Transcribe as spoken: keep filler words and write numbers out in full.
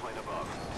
plane above.